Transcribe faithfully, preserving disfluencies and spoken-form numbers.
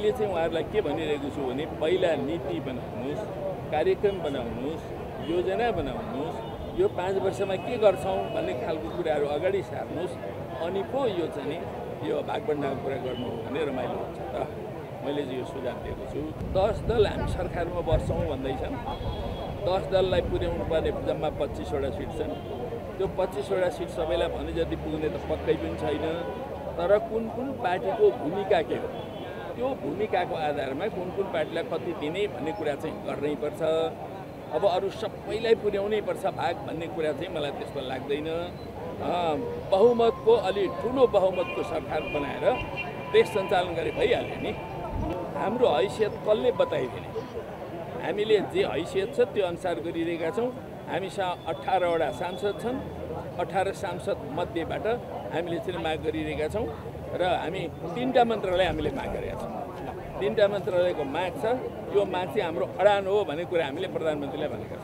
मैले चाहिँ उहाँहरुलाई के भनिरहेको छु भने पहिला नीति बनाउनुस्, कार्यक्रम बनाउनुस्, योजना बनाउनुस्, यो पाँच वर्षमा के गर्छौं भन्ने खालको कुराहरु अगाडि सार्नुस्, अनि पो यो चाहिँ यो भागबण्डाको कुरा गर्नु भने रमाइलो हुन्छ त। मैले चाहिँ यो सुझाव दिएको छु। दस दल हामी सरकारमा बस्छौं भन्दैछन्। दस दललाई पुर्याउनु पर्ने जम्मा पच्चीस वटा सीट छन्। त्यो पच्चीस वटा सीट सबैलाई भने जति पुग्ने त पक्कै पनि छैन, तर कुन कुन पार्टीको भूमिका के हो, त्यो भूमिकाको आधारमा कुन कुन पार्टीलाई कति दिने भन्ने कुरा चाहिँ गर्नै पर्छ। अब अरु सबैलाई पुर्याउनै पर्छ भाग भन्ने कुरा चाहिँ मलाई त्यस्तो लाग्दैन। बहुमतको अलि ठुलो बहुमतको सरकार बनाएर देश सञ्चालन गरे भइहाल्यो नि। हाम्रो हैसियत कसले बताइदिने, हामीले जे हैसियत छ त्यो अनुसार गरिरहेका छौँ। हामीसँग अठारह वटा सांसद छन्, अठारह सांसद मध्येबाट हामीले चाहिँ माग गरिरहेका छौँ र हामी तीनटा मन्त्रालय हामीले माग गरेका छौँ। तीनटा मन्त्रालयको माग छ, यो माग चाहिँ हाम्रो अडान हो भन्ने कुरा हामीले प्रधानमन्त्रीलाई भनेका छौँ।